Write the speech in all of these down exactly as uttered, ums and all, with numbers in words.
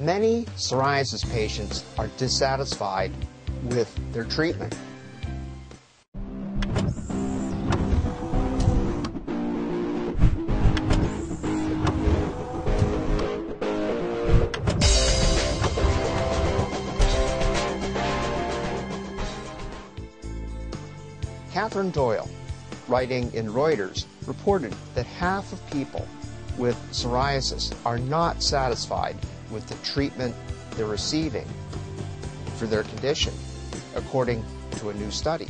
Many psoriasis patients are dissatisfied with their treatment. Kathryn Doyle, writing in Reuters, reported that half of people with psoriasis are not satisfied with the treatment they're receiving for their condition, according to a new study.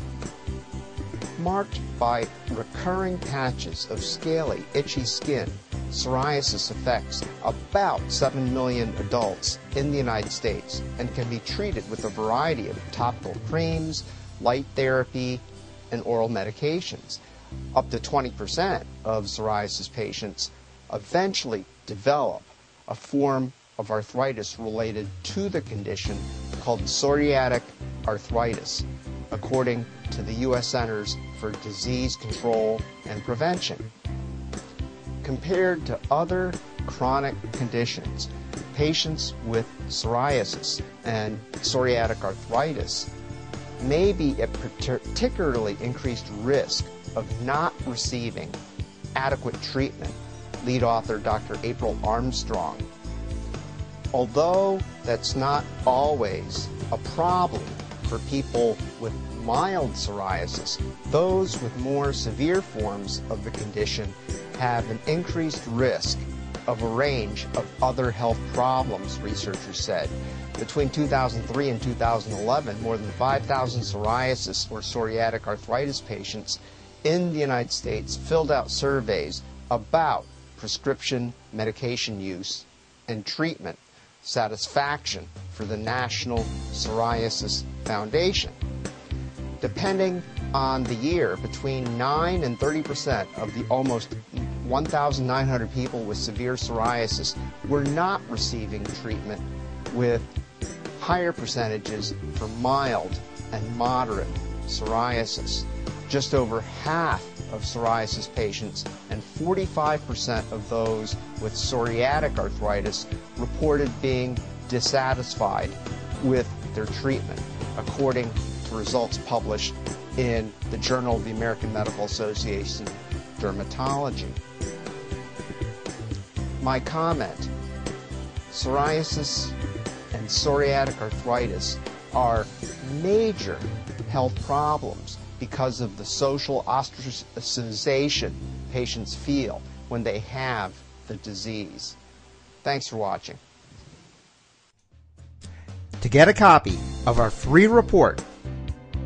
Marked by recurring patches of scaly, itchy skin, psoriasis affects about seven million adults in the United States and can be treated with a variety of topical creams, light therapy, and oral medications. Up to twenty percent of psoriasis patients eventually develop a form of arthritis related to the condition called psoriatic arthritis, according to the U S Centers for Disease Control and Prevention. Compared to other chronic conditions, patients with psoriasis and psoriatic arthritis may be at particularly increased risk of not receiving adequate treatment. Lead author Doctor April Armstrong. Although that's not always a problem for people with mild psoriasis, those with more severe forms of the condition have an increased risk of a range of other health problems, researchers said. Between two thousand three and two thousand eleven, more than five thousand psoriasis or psoriatic arthritis patients in the United States filled out surveys about prescription medication use and treatment satisfaction for the National Psoriasis Foundation. Depending on the year, between nine and thirty percent of the almost one thousand nine hundred people with severe psoriasis were not receiving treatment, with higher percentages for mild and moderate psoriasis. Just over half of psoriasis patients and forty-five percent of those with psoriatic arthritis reported being dissatisfied with their treatment, according to results published in the Journal of the American Medical Association Dermatology. My comment: psoriasis and psoriatic arthritis are major health problems because of the social ostracization patients feel when they have the disease. Thanks for watching. To get a copy of our free report,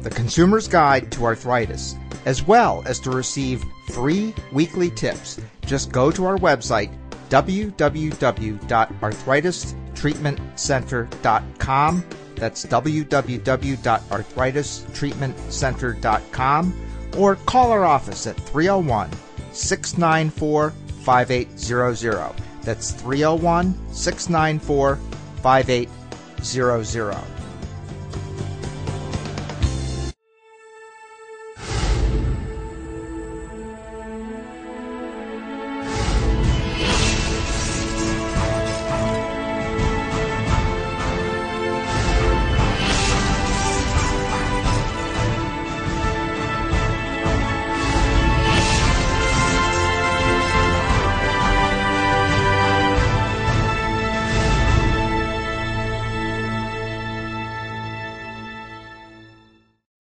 The Consumer's Guide to Arthritis, as well as to receive free weekly tips, just go to our website, w w w dot arthritis treatment center dot com. That's w w w dot arthritis treatment center dot com, or call our office at three oh one, six nine four, five eight hundred. That's three oh one, six nine four, five eight hundred.